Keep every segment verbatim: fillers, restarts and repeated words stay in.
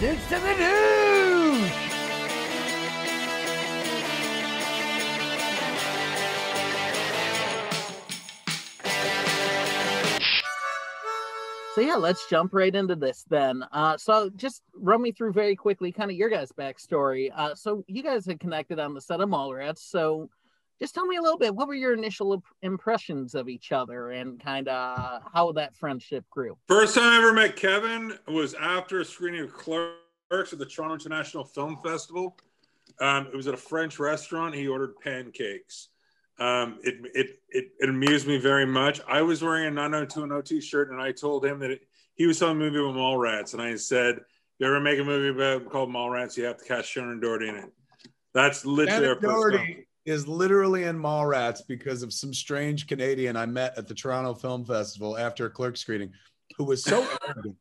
Kids to the News! So yeah, let's jump right into this then. Uh, so just run me through very quickly kind of your guys' backstory. Uh, so you guys had connected on the set of Mallrats, so just tell me a little bit, what were your initial impressions of each other and kind of how that friendship grew? First time I ever met Kevin was after a screening of Clerks at the Toronto International Film Festival. Um, it was at a French restaurant. He ordered pancakes. Um, it, it, it, it amused me very much. I was wearing a nine oh two one oh t-shirt, and I told him that it, he was on a movie with Mallrats, and I said, if you ever make a movie about called Mallrats, you have to cast Shannon Doherty in it. That's literally our first time. Is literally in Mallrats because of some strange Canadian I met at the Toronto Film Festival after a Clerks screening, who was so arrogant.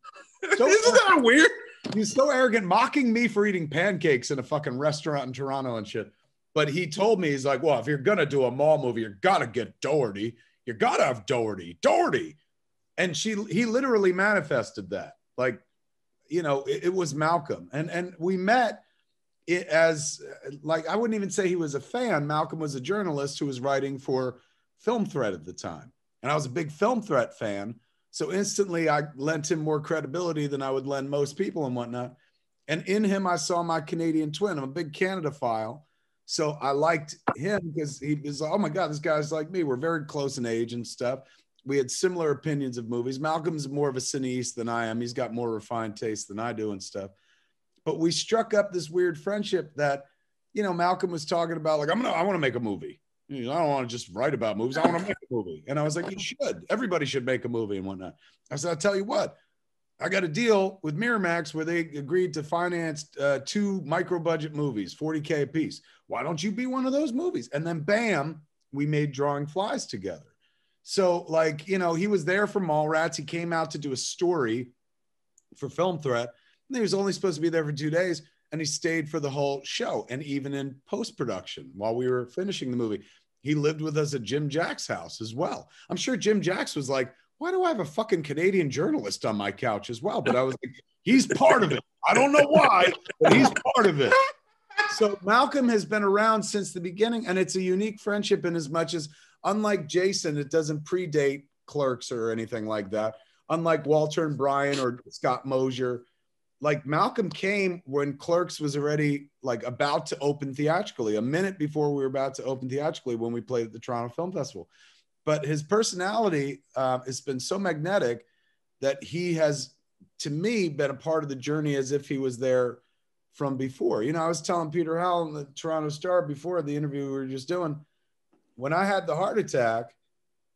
So Isn't that arrogant. weird? He's so arrogant, mocking me for eating pancakes in a fucking restaurant in Toronto and shit. But he told me, he's like, well, if you're going to do a mall movie, you're got to get Doherty. You got to have Doherty. Doherty. And she, he literally manifested that. Like, you know, it, it was Malcolm. And, and we met... It as like, I wouldn't even say he was a fan. Malcolm was a journalist who was writing for Film Threat at the time. And I was a big Film Threat fan. So instantly I lent him more credibility than I would lend most people and whatnot. And in him, I saw my Canadian twin. I'm a big Canada-phile. So I liked him because he was like, oh my God, this guy's like me. We're very close in age and stuff. We had similar opinions of movies. Malcolm's more of a cineast than I am. He's got more refined taste than I do and stuff. But we struck up this weird friendship that, you know, Malcolm was talking about, like, I'm gonna, I want to make a movie. You know, I don't want to just write about movies. I want to make a movie. And I was like, you should. Everybody should make a movie and whatnot. I said, I'll tell you what, I got a deal with Miramax where they agreed to finance uh, two micro-budget movies, forty K a piece. Why don't you be one of those movies? And then, bam, we made Drawing Flies together. So, like, you know, he was there for Mallrats. He came out to do a story for Film Threat. He was only supposed to be there for two days, and he stayed for the whole show. And even in post-production, while we were finishing the movie, he lived with us at Jim Jacks' house as well. I'm sure Jim Jacks was like, why do I have a fucking Canadian journalist on my couch as well? But I was like, he's part of it. I don't know why, but he's part of it. So Malcolm has been around since the beginning, and it's a unique friendship in as much as, unlike Jason, it doesn't predate Clerks or anything like that. Unlike Walter and Brian or Scott Mosier, like Malcolm came when Clerks was already like about to open theatrically, a minute before we were about to open theatrically when we played at the Toronto Film Festival. But his personality uh, has been so magnetic that he has, to me, been a part of the journey as if he was there from before. You know, I was telling Peter Howell in the Toronto Star before the interview we were just doing, when I had the heart attack,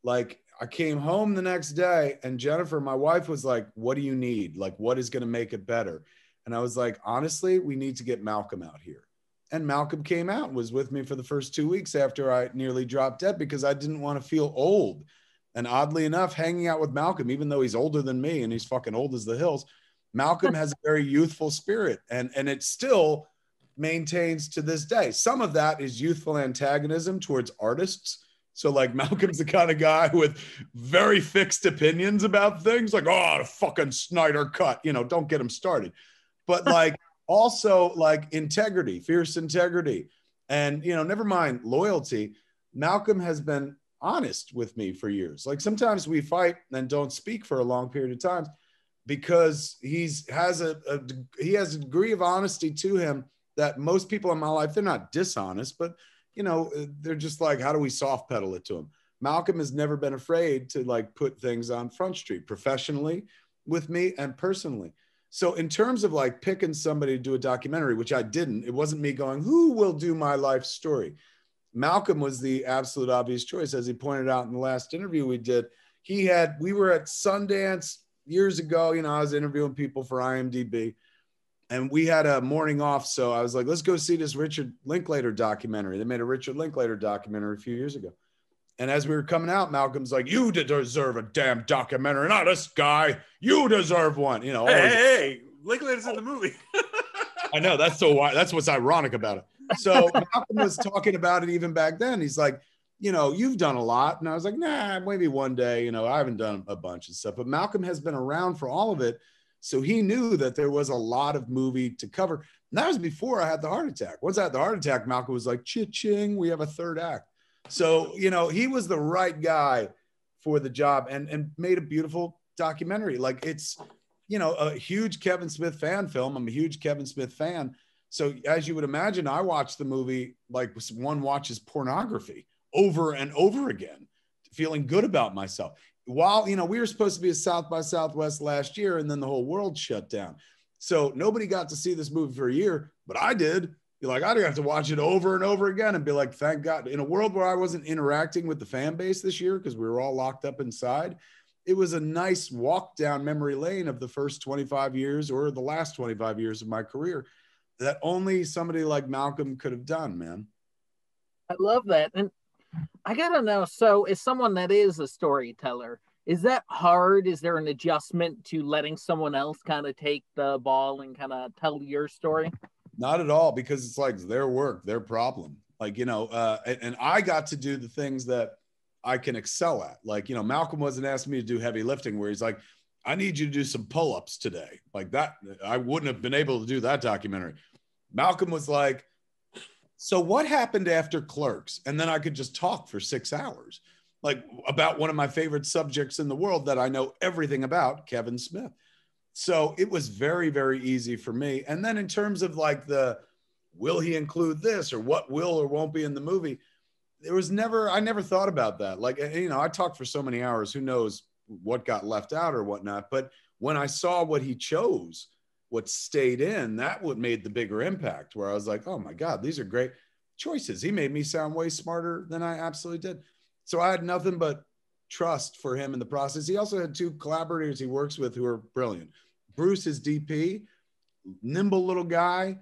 like, I came home the next day and Jennifer, my wife, was like, what do you need? Like, what is going to make it better? And I was like, honestly, we need to get Malcolm out here. And Malcolm came out and was with me for the first two weeks after I nearly dropped dead because I didn't want to feel old. And oddly enough, hanging out with Malcolm, even though he's older than me and he's fucking old as the hills, Malcolm has a very youthful spirit, and, and it still maintains to this day. Some of that is youthful antagonism towards artists. So like Malcolm's the kind of guy with very fixed opinions about things, like, oh, the fucking Snyder cut, you know, don't get him started. But like also like integrity, fierce integrity, and, you know, never mind loyalty. Malcolm has been honest with me for years. Like sometimes we fight and don't speak for a long period of time because he's has a, a he has a degree of honesty to him that most people in my life, they're not dishonest, but you know, they're just like, how do we soft pedal it to him? Malcolm has never been afraid to like put things on Front Street professionally with me and personally. So in terms of like picking somebody to do a documentary, which I didn't, it wasn't me going, who will do my life story? Malcolm was the absolute obvious choice. As he pointed out in the last interview we did, he had, we were at Sundance years ago, you know, I was interviewing people for I M D B. And we had a morning off, so I was like, let's go see this Richard Linklater documentary. They made a Richard Linklater documentary a few years ago. And as we were coming out, Malcolm's like, you deserve a damn documentary, not this guy. You deserve one. You know, hey, always, hey, hey, Linklater's oh. in the movie. I know, that's so why that's what's ironic about it. So Malcolm was talking about it even back then. He's like, you know, you've done a lot. And I was like, nah, maybe one day, you know, I haven't done a bunch of stuff. But Malcolm has been around for all of it. So he knew that there was a lot of movie to cover. And that was before I had the heart attack. Once I had the heart attack, Malcolm was like, "Cha-ching, we have a third act." So, you know, he was the right guy for the job, and, and made a beautiful documentary. Like, it's, you know, a huge Kevin Smith fan film. I'm a huge Kevin Smith fan. So as you would imagine, I watched the movie like one watches pornography over and over again, feeling good about myself. While, you know, we were supposed to be at South by Southwest last year, and then the whole world shut down. So nobody got to see this movie for a year, but I did. You're like, I'd have to watch it over and over again and be like, thank God. In a world where I wasn't interacting with the fan base this year because we were all locked up inside, it was a nice walk down memory lane of the first twenty-five years or the last twenty-five years of my career that only somebody like Malcolm could have done, man. I love that. And I gotta know, so as someone that is a storyteller, is that hard? Is there an adjustment to letting someone else kind of take the ball and kind of tell your story? Not at all, because it's like their work, their problem. Like, you know, uh, and, and I got to do the things that I can excel at. Like, you know, Malcolm wasn't asking me to do heavy lifting where he's like, I need you to do some pull-ups today. Like that, I wouldn't have been able to do that documentary. Malcolm was like, so what happened after Clerks? And then I could just talk for six hours, like about one of my favorite subjects in the world that I know everything about, Kevin Smith. So it was very, very easy for me. And then in terms of like the, will he include this or what will or won't be in the movie? There was never, I never thought about that. Like, you know, I talked for so many hours, who knows what got left out or whatnot. But when I saw what he chose, what stayed in, that what made the bigger impact, where I was like, oh my God, these are great choices. He made me sound way smarter than I absolutely did. So I had nothing but trust for him in the process. He also had two collaborators he works with who are brilliant. Bruce is D P, nimble little guy,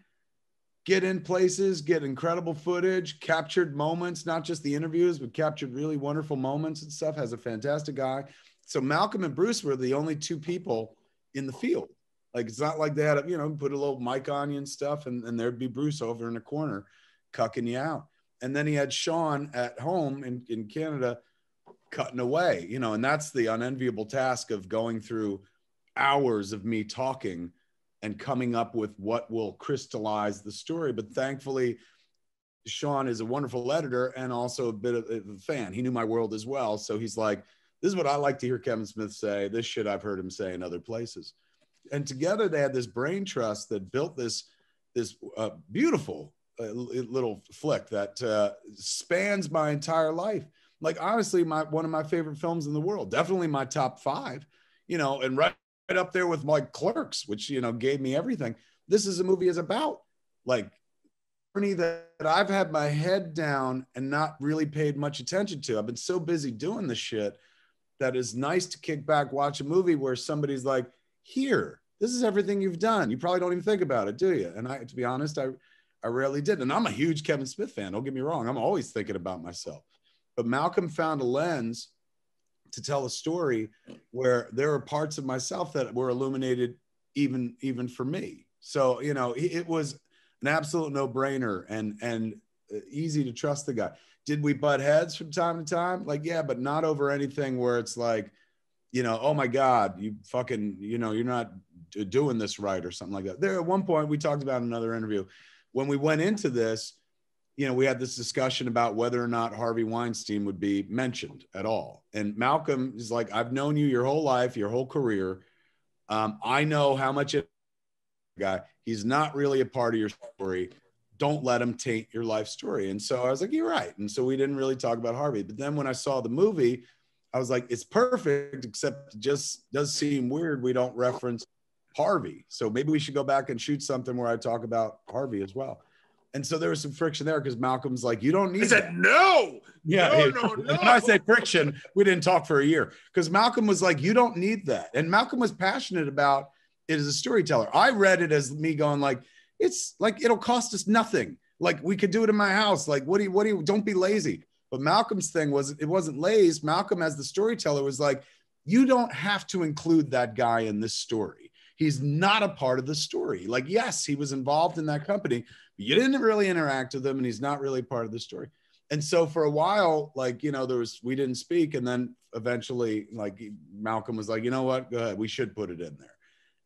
get in places, get incredible footage, captured moments, not just the interviews, but captured really wonderful moments and stuff, has a fantastic eye. So Malcolm and Bruce were the only two people in the field. Like, it's not like they had, a, you know, put a little mic on you and stuff, and, and there'd be Bruce over in the corner cucking you out. And then he had Sean at home in, in Canada cutting away, you know, and that's the unenviable task of going through hours of me talking and coming up with what will crystallize the story. But thankfully, Sean is a wonderful editor and also a bit of a fan. He knew my world as well. So he's like, this is what I like to hear Kevin Smith say. This shit I've heard him say in other places. And together they had this brain trust that built this, this uh, beautiful uh, little flick that uh, spans my entire life. Like, honestly, my, one of my favorite films in the world, definitely my top five, you know, and right up there with like Clerks, which, you know, gave me everything. This is a movie is about like journey that I've had my head down and not really paid much attention to. I've been so busy doing this shit that it's nice to kick back, watch a movie where somebody's like, here, this is everything you've done. You probably don't even think about it, do you? And I, to be honest, I, I rarely did. And I'm a huge Kevin Smith fan. Don't get me wrong. I'm always thinking about myself. But Malcolm found a lens to tell a story where there are parts of myself that were illuminated even, even for me. So, you know, it was an absolute no-brainer and, and easy to trust the guy. Did we butt heads from time to time? Like, yeah, but not over anything where it's like, you know, oh my God, you fucking, you know, you're not doing this right or something like that. There at one point, we talked about in another interview, when we went into this, you know, we had this discussion about whether or not Harvey Weinstein would be mentioned at all. And Malcolm is like, I've known you your whole life, your whole career. Um, I know how much it guy, he's not really a part of your story. Don't let him taint your life story. And so I was like, you're right. And so we didn't really talk about Harvey. But then when I saw the movie, I was like, it's perfect, except it just does seem weird. We don't reference Harvey. So maybe we should go back and shoot something where I talk about Harvey as well. And so there was some friction there because Malcolm's like, you don't need I said, that. no. Yeah. No, it, no, no. When I say friction, we didn't talk for a year because Malcolm was like, you don't need that. And Malcolm was passionate about it as a storyteller. I read it as me going like, it's like, it'll cost us nothing. Like, we could do it in my house. Like, what do you, what do you, don't be lazy. But Malcolm's thing was, it wasn't lazy. Malcolm as the storyteller was like, you don't have to include that guy in this story. He's not a part of the story. Like, yes, he was involved in that company, but you didn't really interact with him and he's not really part of the story. And so for a while, like, you know, there was, we didn't speak. And then eventually, like, Malcolm was like, you know what, go ahead, we should put it in there.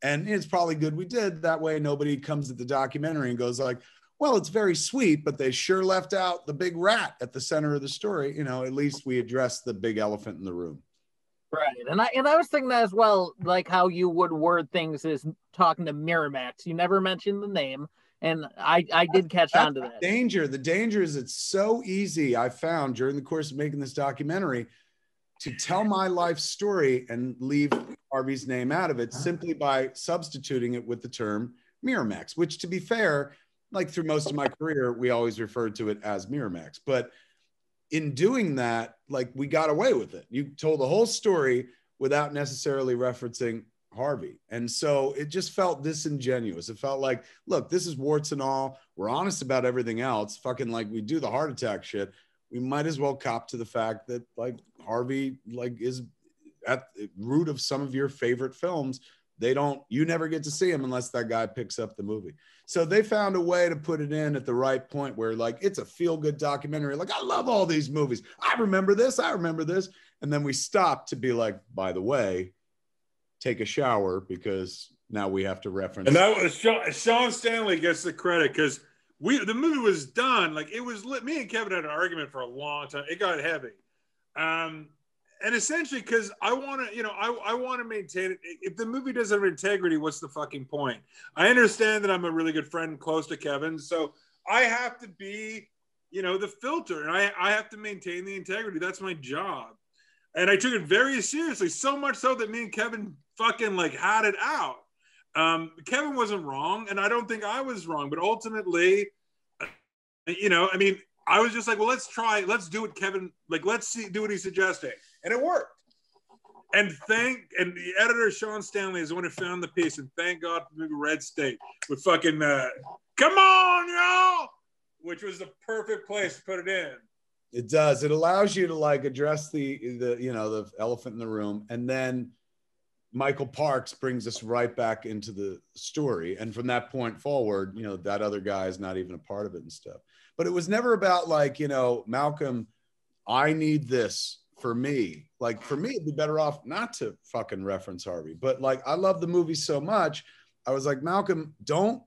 And it's probably good we did. That way nobody comes at the documentary and goes like, well, it's very sweet, but they sure left out the big rat at the center of the story. You know, at least we addressed the big elephant in the room. Right. And I and I was thinking that as well, like how you would word things is talking to Miramax. You never mentioned the name. And I, I did catch that's, on to that. The danger. The danger is it's so easy, I found during the course of making this documentary, to tell my life story and leave Harvey's name out of it simply by substituting it with the term Miramax, which, to be fair, like through most of my career, we always referred to it as Miramax. But in doing that, like, we got away with it. You told the whole story without necessarily referencing Harvey. And so it just felt disingenuous. It felt like, look, this is warts and all. We're honest about everything else. Fucking like we do the heart attack shit. We might as well cop to the fact that like Harvey like is at the root of some of your favorite films. They don't, you never get to see him unless that guy picks up the movie. So they found a way to put it in at the right point where like, it's a feel good documentary. Like, I love all these movies. I remember this, I remember this. And then we stopped to be like, by the way, take a shower, because now we have to reference. And that was Sean Stanley gets the credit, because we, the movie was done. Like, it was lit. Me and Kevin had an argument for a long time. It got heavy. Um, And essentially, because I want to, you know, I, I want to maintain it. If the movie doesn't have integrity, what's the fucking point? I understand that I'm a really good friend close to Kevin. So I have to be, you know, the filter. And I, I have to maintain the integrity. That's my job. And I took it very seriously. So much so that me and Kevin fucking like had it out. Um, Kevin wasn't wrong. And I don't think I was wrong. But ultimately, you know, I mean, I was just like, well, let's try. Let's do what Kevin, like, let's see, do what he's suggesting. And it worked. And thank, and the editor, Sean Stanley, is the one who found the piece. And thank God for the Red State with fucking, uh, come on, y'all, which was the perfect place to put it in. It does. It allows you to like address the, the you know, the elephant in the room. And then Michael Parks brings us right back into the story. And from that point forward, you know, that other guy is not even a part of it and stuff. But it was never about like, you know, Malcolm, I need this for me. Like, for me, it'd be better off not to fucking reference Harvey. But like, I love the movie so much. I was like, Malcolm, don't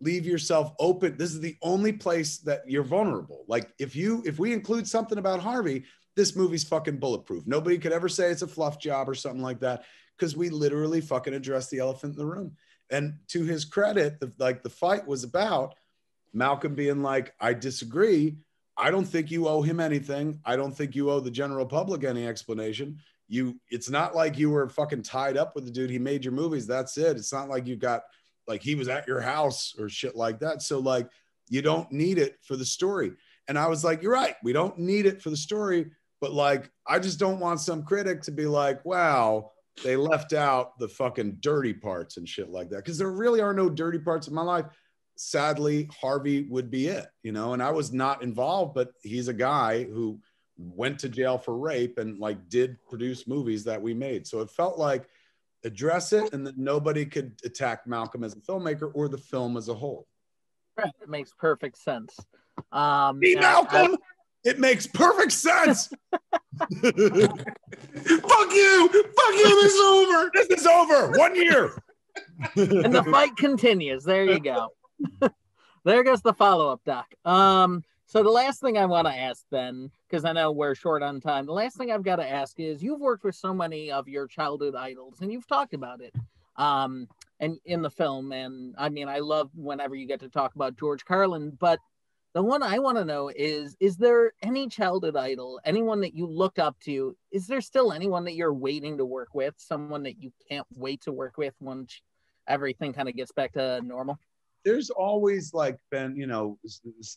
leave yourself open. This is the only place that you're vulnerable. Like, if you, if we include something about Harvey, this movie's fucking bulletproof. Nobody could ever say it's a fluff job or something like that, because we literally fucking addressed the elephant in the room. And to his credit, the, like the fight was about Malcolm being like, I disagree. I don't think you owe him anything. I don't think you owe the general public any explanation. You, it's not like you were fucking tied up with the dude. He made your movies. That's it. It's not like you got, like he was at your house or shit like that. So like, you don't need it for the story. And I was like, you're right. We don't need it for the story. But like, I just don't want some critic to be like, wow, they left out the fucking dirty parts and shit like that. Because there really are no dirty parts of my life. Sadly, Harvey would be it, you know, and I was not involved, but he's a guy who went to jail for rape and like did produce movies that we made. So it felt like address it, and that nobody could attack Malcolm as a filmmaker or the film as a whole. Right. It makes perfect sense. Um, See, Malcolm, I, I, it makes perfect sense. Fuck you. Fuck you. This is over. This is over. One year. And the fight continues. There you go. There goes the follow-up, Doc. Um, so the last thing I want to ask then, because I know we're short on time, the last thing I've got to ask is, you've worked with so many of your childhood idols, and you've talked about it um, and in the film. And I mean, I love whenever you get to talk about George Carlin, but the one I want to know is, is there any childhood idol, anyone that you looked up to? Is there still anyone that you're waiting to work with, someone that you can't wait to work with once everything kind of gets back to normal? There's always like been, you know,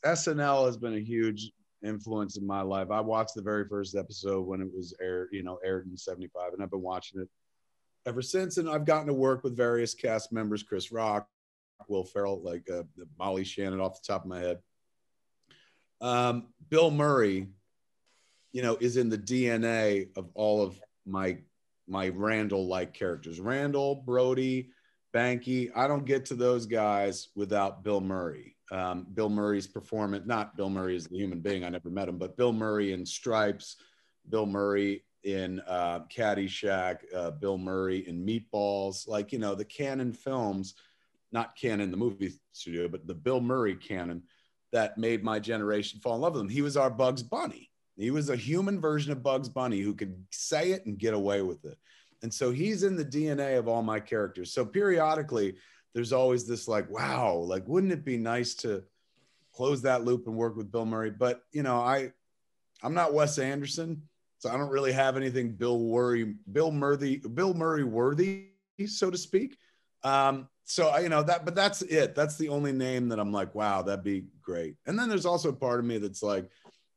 S N L has been a huge influence in my life. I watched the very first episode when it was aired, you know, aired in seventy-five, and I've been watching it ever since. And I've gotten to work with various cast members, Chris Rock, Will Ferrell, like uh, Molly Shannon off the top of my head. Um, Bill Murray, you know, is in the D N A of all of my, my Randall-like characters. Randall, Brody, Banky. I don't get to those guys without Bill Murray. Um, Bill Murray's performance, not Bill Murray as the human being, I never met him, but Bill Murray in Stripes, Bill Murray in uh, Caddyshack, uh, Bill Murray in Meatballs, like, you know, the Cannon films, not Cannon, the movie studio, but the Bill Murray Cannon that made my generation fall in love with him. He was our Bugs Bunny. He was a human version of Bugs Bunny who could say it and get away with it. And so he's in the D N A of all my characters. So periodically, there's always this like, wow, like, wouldn't it be nice to close that loop and work with Bill Murray? But, you know, I, I'm not Wes Anderson, so I don't really have anything Bill Murray, Bill Murray, Bill Murray worthy, so to speak. Um, so, I, you know, that, but that's it. That's the only name that I'm like, wow, that'd be great. And then there's also a part of me that's like,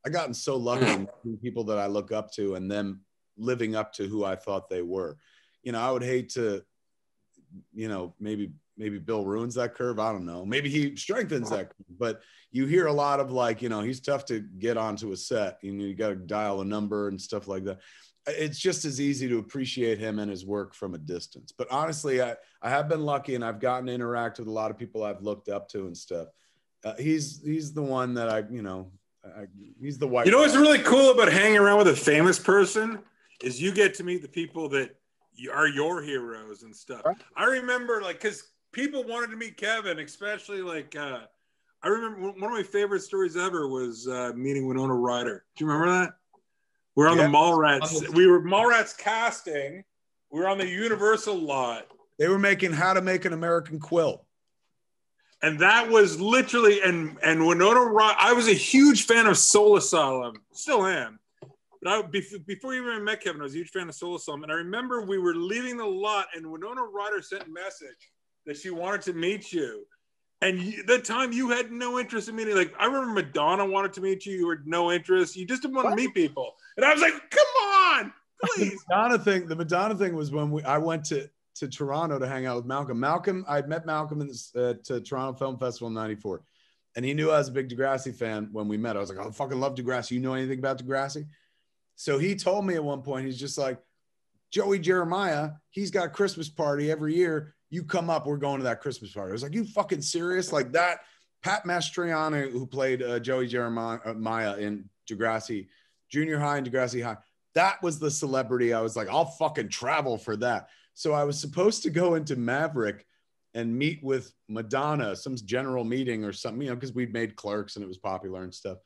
I've gotten so lucky with people that I look up to and them living up to who I thought they were. You know, I would hate to, you know, maybe, maybe Bill ruins that curve. I don't know. Maybe he strengthens that curve. But you hear a lot of like, you know, he's tough to get onto a set. You know, you got to dial a number and stuff like that. It's just as easy to appreciate him and his work from a distance. But honestly, I, I have been lucky and I've gotten to interact with a lot of people I've looked up to and stuff. Uh, he's, he's the one that I, you know, I, he's the white. You know, guy. What's really cool about hanging around with a famous person is you get to meet the people that are your heroes and stuff. Right. I remember like, cause people wanted to meet Kevin, especially like, uh, I remember one of my favorite stories ever was uh, meeting Winona Ryder. Do you remember that? We were on yeah. the Mallrats. We were Mallrats casting. We were on the Universal lot. They were making How to Make an American Quilt. And that was literally, and, and Winona Ryder, I was a huge fan of Soul Asylum, still am. But I, before you even met Kevin, I was a huge fan of Soul Asylum. And I remember we were leaving the lot and Winona Ryder sent a message that she wanted to meet you. And you, the time you had no interest in meeting, like I remember Madonna wanted to meet you, you had no interest, you just didn't want what? to meet people. And I was like, come on, please. The Madonna thing, the Madonna thing was when we, I went to, to Toronto to hang out with Malcolm. Malcolm, I met Malcolm at uh, to Toronto Film Festival in ninety-four. And he knew I was a big Degrassi fan when we met. I was like, I fucking love Degrassi. You know anything about Degrassi? So he told me at one point, he's just like, Joey Jeremiah, he's got a Christmas party every year. You come up, we're going to that Christmas party. I was like, you fucking serious? Like that, Pat Mastriano, who played uh, Joey Jeremiah uh, Maya in Degrassi, Junior High and Degrassi High, that was the celebrity. I was like, I'll fucking travel for that. So I was supposed to go into Maverick and meet with Madonna, some general meeting or something, you know, because we'd made Clerks and it was popular and stuff.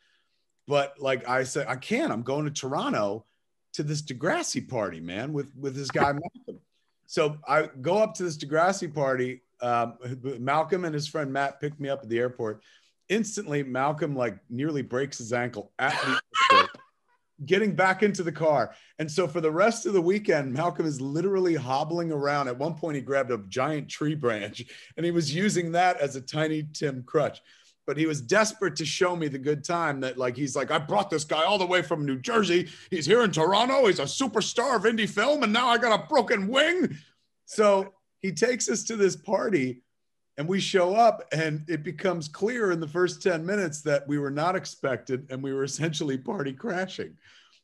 But like I said, I can't, I'm going to Toronto to this Degrassi party, man, with, with this guy, Malcolm. So I go up to this Degrassi party. Um, Malcolm and his friend Matt picked me up at the airport. Instantly, Malcolm like nearly breaks his ankle at the airport, getting back into the car. And so for the rest of the weekend, Malcolm is literally hobbling around. At one point, he grabbed a giant tree branch and he was using that as a Tiny Tim crutch. But he was desperate to show me the good time that like, he's like, I brought this guy all the way from New Jersey. He's here in Toronto. He's a superstar of indie film. And now I got a broken wing. So he takes us to this party and we show up and it becomes clear in the first ten minutes that we were not expected. And we were essentially party crashing.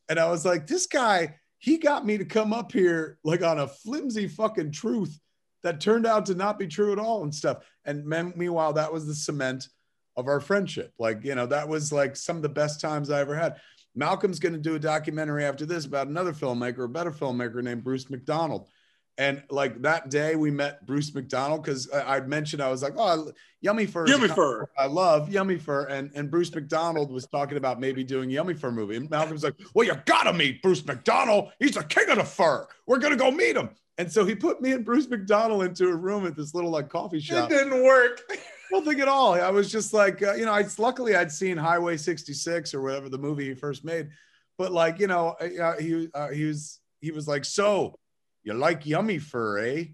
And I was like, this guy, he got me to come up here like on a flimsy fucking truth that turned out to not be true at all and stuff. And meanwhile, that was the cement of our friendship. Like, you know, that was like some of the best times I ever had. Malcolm's going to do a documentary after this about another filmmaker, a better filmmaker named Bruce McDonald. And like that day we met Bruce McDonald because I, I mentioned, I was like, oh, Yummy Fur. Yummy Fur. I love Yummy Fur. And, and Bruce McDonald was talking about maybe doing a Yummy Fur movie. And Malcolm's like, well, you got to meet Bruce McDonald. He's the king of the fur. We're going to go meet him. And so he put me and Bruce McDonald into a room at this little like coffee shop. It didn't work. I don't think at all. I was just like, uh, you know, I, luckily I'd seen Highway sixty-six or whatever the movie he first made, but like, you know, uh, he uh, he was he was like, so you like Yummy Fur, eh?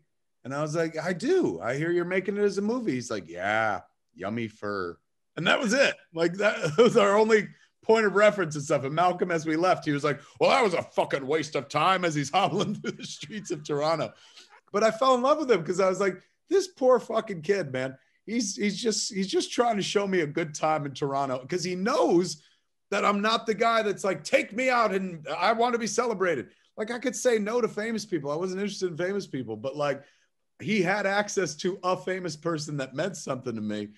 And I was like, I do. I hear you're making it as a movie. He's like, yeah, Yummy Fur, and that was it. Like that was our only point of reference and stuff. And Malcolm, as we left, he was like, well, that was a fucking waste of time, as he's hobbling through the streets of Toronto. But I fell in love with him because I was like, this poor fucking kid, man. He's, he's just he's just trying to show me a good time in Toronto because he knows that I'm not the guy that's like, take me out and I want to be celebrated. Like I could say no to famous people. I wasn't interested in famous people, but like he had access to a famous person that meant something to me,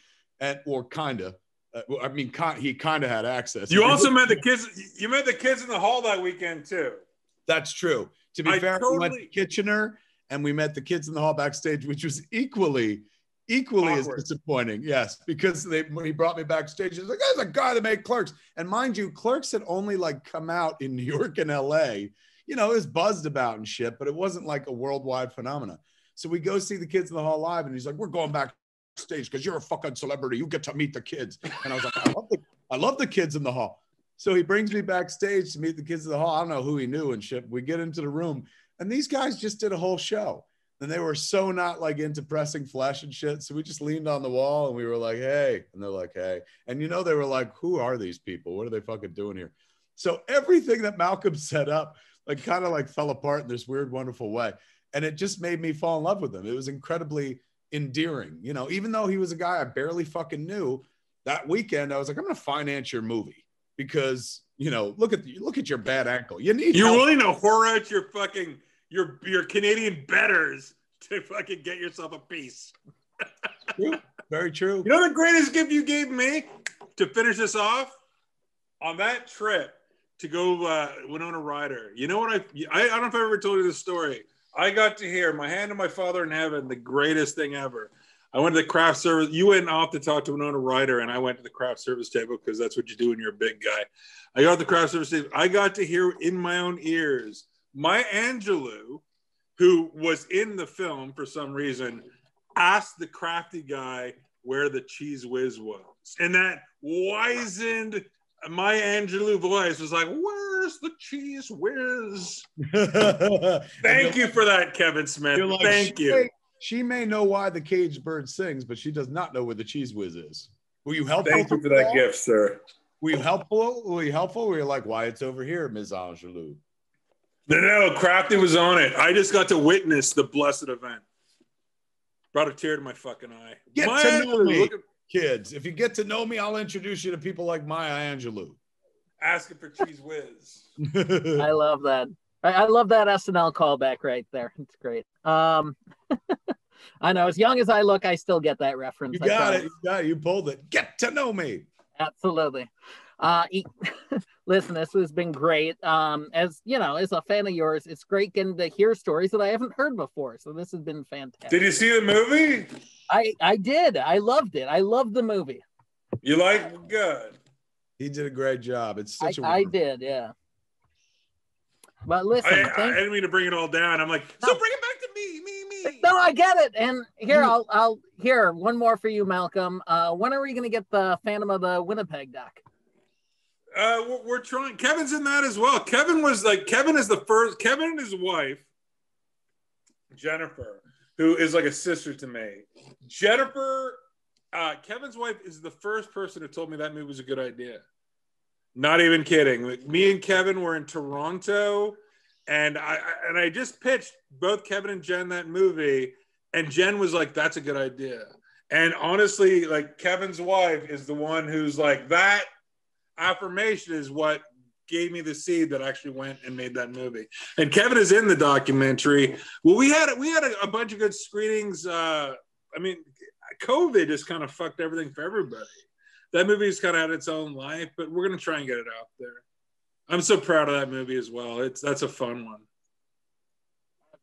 and or kind of. Uh, I mean, kind, he kind of had access. You also met the kids. You met the kids in the hall that weekend too. That's true. To be I fair, totally... we went to Kitchener and we met the Kids in the Hall backstage, which was equally, equally awkward. As disappointing. Yes, because they, when he brought me backstage, he was like, there's a guy that made Clerks. And mind you, Clerks had only like come out in New York and L A. You know, it was buzzed about and shit, but it wasn't like a worldwide phenomenon. So we go see the Kids in the Hall live and he's like, we're going backstage because you're a fucking celebrity. You get to meet the kids. And I was like, I love the, I love the Kids in the Hall. So he brings me backstage to meet the Kids in the Hall. I don't know who he knew and shit. We get into the room and these guys just did a whole show. And they were so not like into pressing flesh and shit. So we just leaned on the wall and we were like, hey. And they're like, hey. And you know, they were like, who are these people? What are they fucking doing here? So everything that Malcolm set up, like kind of like fell apart in this weird, wonderful way. And it just made me fall in love with him. It was incredibly endearing. You know, even though he was a guy I barely fucking knew, that weekend I was like, I'm gonna finance your movie because, you know, look at the, look at your bad ankle. You need You're help. willing to whore out your fucking your your Canadian betters to fucking get yourself a piece. True. Very true. You know the greatest gift you gave me to finish this off? On that trip to go uh, Winona Ryder. You know what I, I I don't know if I ever told you this story. I got to hear My Hand of My Father in Heaven, the greatest thing ever. I went to the craft service. You went off to talk to Winona Ryder, and I went to the craft service table because that's what you do when you're a big guy. I got to the craft service table. I got to hear in my own ears, Maya Angelou, who was in the film for some reason, asked the crafty guy where the cheese whiz was. And that wizened Maya Angelou voice was like, where's the cheese whiz? Thank you for that, Kevin Smith. Like, Thank she you. May, she may know why the caged bird sings, but she does not know where the cheese whiz is. Were you helpful? Thank you for that gift, sir. Were you helpful? Were you helpful? Were you like, why it's over here, Miz Angelou? No, no, Crafty was on it. I just got to witness the blessed event. Brought a tear to my fucking eye. Get Maya to know me. Kids, if you get to know me, I'll introduce you to people like Maya Angelou. Asking for cheese whiz. I love that. I love that S N L callback right there. It's great. Um, I know, as young as I look, I still get that reference. You got it. You got it. You pulled it. Get to know me. Absolutely. Uh, e Listen, this has been great. Um, as you know, as a fan of yours, it's great getting to hear stories that I haven't heard before. So this has been fantastic. Did you see the movie? I, I did. I loved it. I loved the movie. You like? Good. He did a great job. It's such I, a I did, yeah. But listen, I, I, I didn't mean to bring it all down. I'm like, no. So bring it back to me, me, me. No, I get it. And here, I'll, I'll here one more for you, Malcolm. Uh, when are we going to get the Phantom of the Winnipeg doc? Uh, we're, we're trying. Kevin's in that as well. Kevin was like, Kevin is the first. Kevin and his wife, Jennifer, who is like a sister to me. Jennifer, uh, Kevin's wife is the first person who told me that movie was a good idea. Not even kidding. Like, me and Kevin were in Toronto, and I and I just pitched both Kevin and Jen that movie, and Jen was like, "That's a good idea." And honestly, like Kevin's wife is the one who's like, that affirmation is what gave me the seed that actually went and made that movie. And Kevin is in the documentary. Well, we had we had a, a bunch of good screenings. Uh, I mean, COVID just kind of fucked everything for everybody. That movie's kind of had its own life, but we're gonna try and get it out there. I'm so proud of that movie as well. It's that's a fun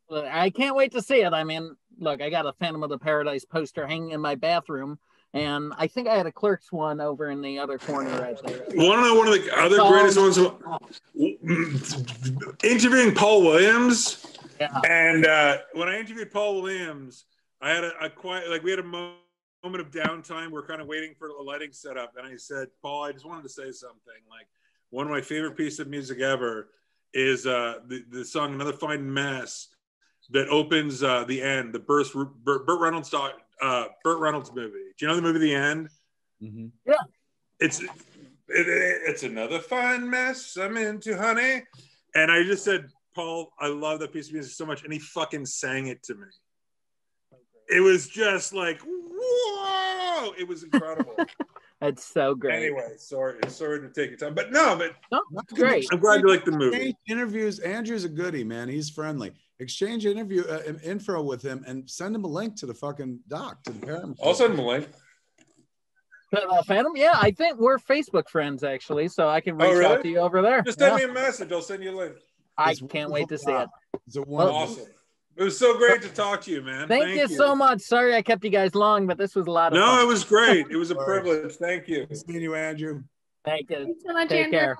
one. I can't wait to see it. I mean, look, I got a Phantom of the Paradise poster hanging in my bathroom, and I think I had a Clerks one over in the other corner right there. One of the, one of the other Paul, greatest ones, interviewing Paul Williams, yeah. And uh, when I interviewed Paul Williams, I had a, a quiet, like we had a moment. moment of downtime. We're kind of waiting for a lighting setup, and I said, Paul, I just wanted to say something. Like, one of my favorite pieces of music ever is uh the, the song Another Fine Mess that opens uh The End, the Bruce, Burt, Burt Reynolds doc, uh Burt Reynolds movie. Do you know the movie The End? Mm-hmm. Yeah, it's it, it, it's another fine mess I'm into, honey. And I just said, Paul, I love that piece of music so much, and he fucking sang it to me. It was just like, whoa! It was incredible. That's so great. Anyway, sorry, sorry to take your time, but no, but no, that's great. I'm glad you like the movie. Exchange interviews. Andrew's a goodie, man. He's friendly. Exchange interview uh, info with him and send him a link to the fucking doc. To the Paramount. I'll send him a link. Uh, Phantom, yeah, I think we're Facebook friends actually, so I can reach oh, really? out to you over there. Just send yeah. me a message. I'll send you a link. I can't wait to see it. It's a wonderful. Awesome. It was so great to talk to you, man. Thank, Thank you, you so much. Sorry I kept you guys long, but this was a lot of no, fun. No, it was great. It was a privilege. Thank you. Seeing you, Andrew. Thank you. Thanks so much, Take Andrew. Care.